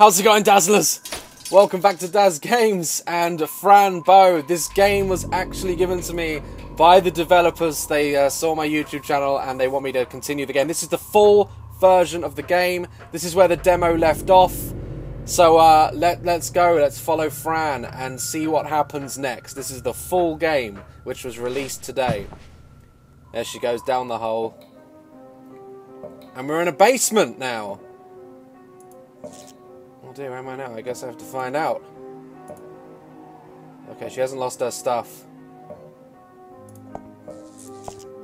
How's it going, Dazzlers? Welcome back to Daz Games and Fran Bow. This game was actually given to me by the developers. They saw my YouTube channel and they want me to continue the game. This is the full version of the game. This is where the demo left off. So let's go. Let's follow Fran and see what happens next. This is the full game, which was released today. There she goes down the hole. And we're in a basement now. Oh dear, where am I now? I guess I have to find out. Okay, she hasn't lost her stuff.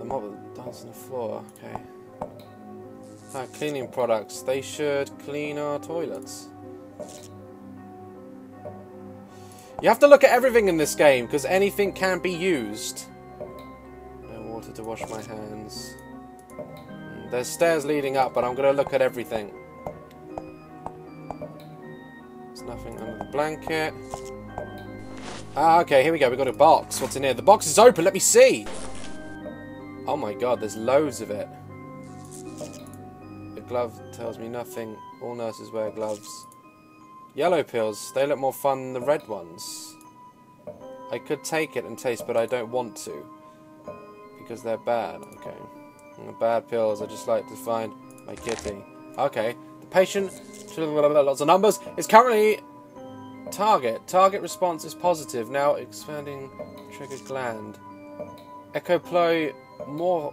The mob will dance on the floor, okay. Cleaning products. They should clean our toilets. You have to look at everything in this game, because anything can be used. No water to wash my hands. There's stairs leading up, but I'm going to look at everything. There's nothing under the blanket. Ah, okay, here we go. We've got a box. What's in here? The box is open. Let me see. Oh my god, there's loads of it. The glove tells me nothing. All nurses wear gloves. Yellow pills. They look more fun than the red ones. I could take it and taste, but I don't want to. Because they're bad. Okay. The bad pills, I just like to find my kitty. Okay, the patient, lots of numbers, is currently target. Target response is positive, now expanding triggered gland. Echoploy, more,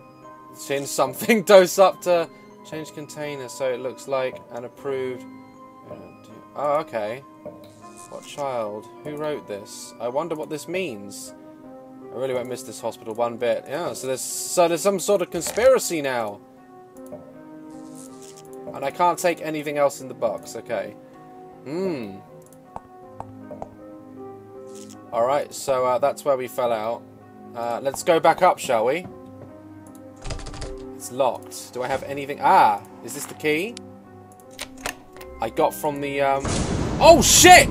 since something, dose up to change container, so it looks like an approved. Oh, okay. What child? Who wrote this? I wonder what this means. I really won't miss this hospital one bit. Yeah, so there's some sort of conspiracy now. And I can't take anything else in the box, okay. Hmm. Alright, so that's where we fell out. Let's go back up, shall we? It's locked. Do I have anything? Ah! Is this the key? I got from the, Oh, shit!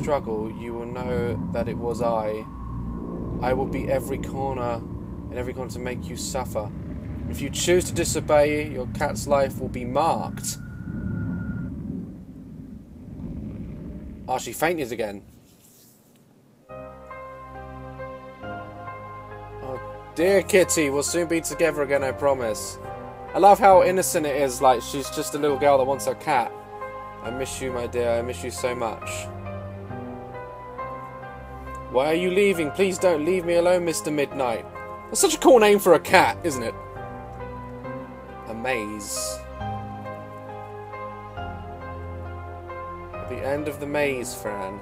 Struggle, you will know that it was I. I will be in every corner to make you suffer. If you choose to disobey, your cat's life will be marked. Ah, oh, she fainted again. Oh, dear kitty, we'll soon be together again, I promise. I love how innocent it is, like she's just a little girl that wants her cat. I miss you, my dear, I miss you so much. Why are you leaving? Please don't leave me alone, Mr. Midnight. That's such a cool name for a cat, isn't it? A maze. At the end of the maze, Fran.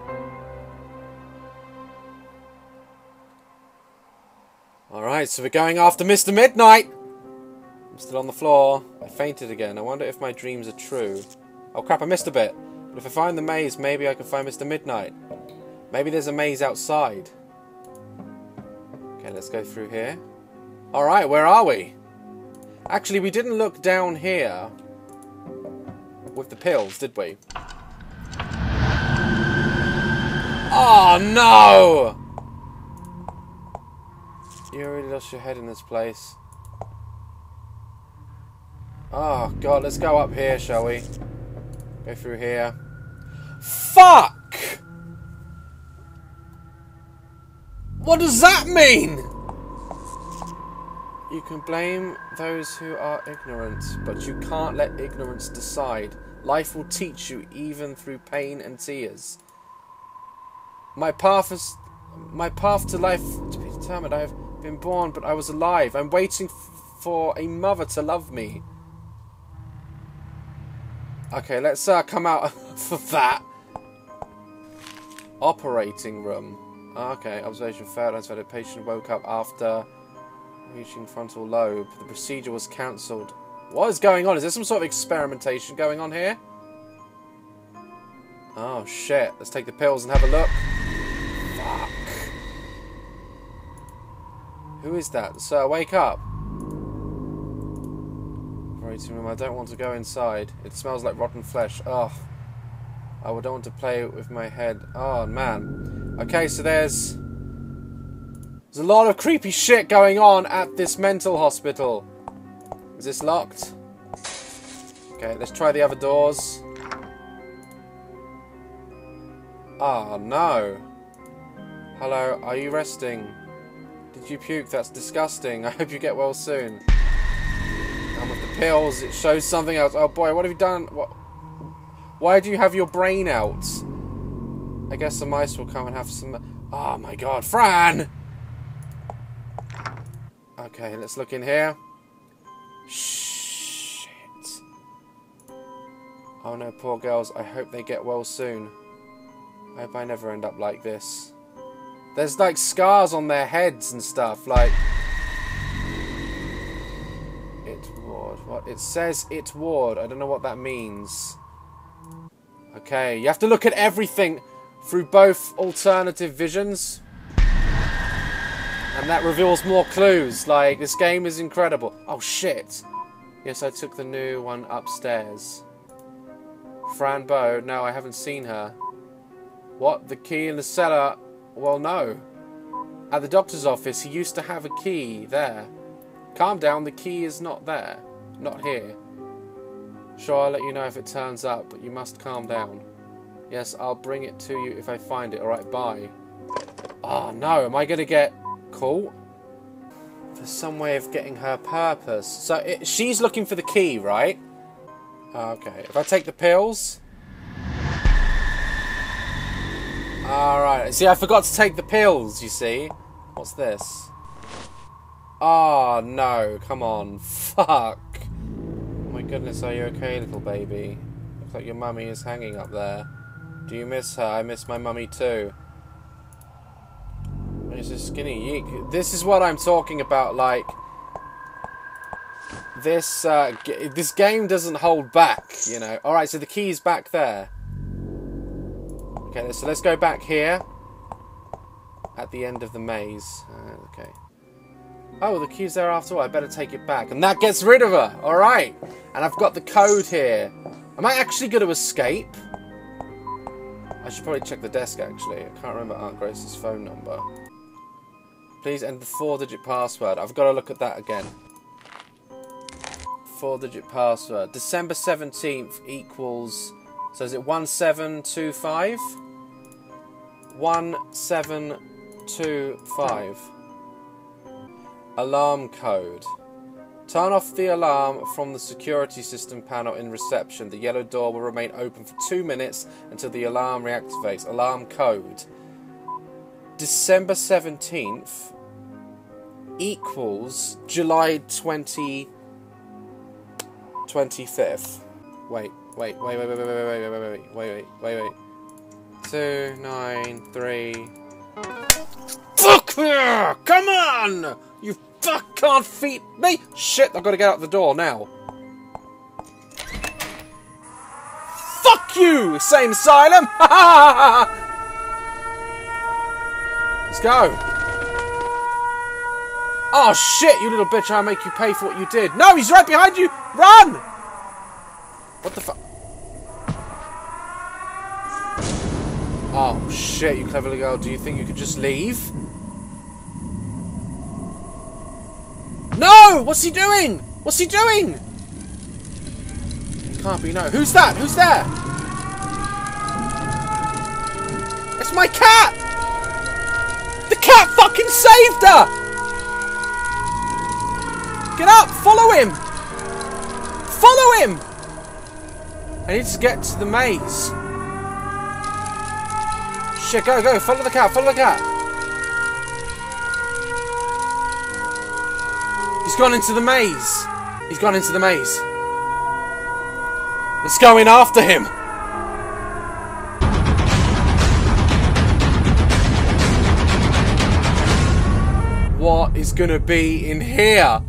Alright, so we're going after Mr. Midnight! I'm still on the floor. I fainted again. I wonder if my dreams are true. Oh crap, I missed a bit. But if I find the maze, maybe I can find Mr. Midnight. Maybe there's a maze outside. Okay, let's go through here. Alright, where are we? Actually, we didn't look down here with the pills, did we? Oh, no! You already lost your head in this place. Oh, God, let's go up here, shall we? Go through here. Fuck! What does that mean? You can blame those who are ignorant, but you can't let ignorance decide. Life will teach you even through pain and tears. My path to life to be determined. I have been born, but I was alive. I'm waiting for a mother to love me. Okay, let's come out of that. Operating room. Okay, observation failed. I said a patient woke up after reaching frontal lobe. The procedure was cancelled. What is going on? Is there some sort of experimentation going on here? Oh, shit. Let's take the pills and have a look. Fuck. Who is that? Sir, wake up. Operating room. I don't want to go inside. It smells like rotten flesh. Ugh. I don't want to play with my head. Oh, man. Okay, so there's a lot of creepy shit going on at this mental hospital. Is this locked? Okay, let's try the other doors. Ah, no. Hello, are you resting? Did you puke? That's disgusting. I hope you get well soon. And with the pills, it shows something else. Oh boy, what have you done? What? Why do you have your brain out? I guess the mice will come and have some... Oh my god, Fran! Okay, let's look in here. Shit. Oh no, poor girls. I hope they get well soon. I hope I never end up like this. There's like scars on their heads and stuff, like... It ward. What? It says it ward. I don't know what that means. Okay, you have to look at everything through both alternative visions. And that reveals more clues. Like, this game is incredible. Oh, shit. Yes, I took the new one upstairs. Fran Bow. No, I haven't seen her. What? The key in the cellar? Well, no. At the doctor's office, he used to have a key there. Calm down, the key is not there. Not here. Sure, I'll let you know if it turns up, but you must calm down. Yes, I'll bring it to you if I find it. Alright, bye. Oh no, am I gonna get caught? There's some way of getting her purpose. So, she's looking for the key, right? Okay, if I take the pills... Alright, see, I forgot to take the pills, you see. What's this? Oh no, come on, fuck. Oh my goodness, are you okay, little baby? Looks like your mummy is hanging up there. Do you miss her? I miss my mummy too. Where's this skinny yeek? This is what I'm talking about, like... This game doesn't hold back, you know. Alright, so the key's back there. Okay, so let's go back here. At the end of the maze. Okay. Oh, the key's there after all. I better take it back. And that gets rid of her. Alright. And I've got the code here. Am I actually going to escape? I should probably check the desk, actually. I can't remember Aunt Grace's phone number. Please enter the 4-digit password. I've got to look at that again. 4-digit password. December 17th equals... So is it 1725? 1725. Alarm code. Turn off the alarm from the security system panel in reception. The yellow door will remain open for 2 minutes until the alarm reactivates. Alarm code. December 17th equals July 25th. Wait. 2, 9, 3. Fuck! Come on! You fuck can't feed me! Shit, I've got to get out the door now. Fuck you, same asylum! Let's go. Oh shit, you little bitch, I'll make you pay for what you did. No, he's right behind you! Run! What the fuck? Oh shit, you clever little girl, do you think you could just leave? No! What's he doing? What's he doing? It can't be, no. Who's that? Who's there? It's my cat! The cat fucking saved her! Get up! Follow him! Follow him! I need to get to the maze. Shit, go, go! Follow the cat! Follow the cat! He's gone into the maze. He's gone into the maze. Let's go in after him. What is gonna be in here?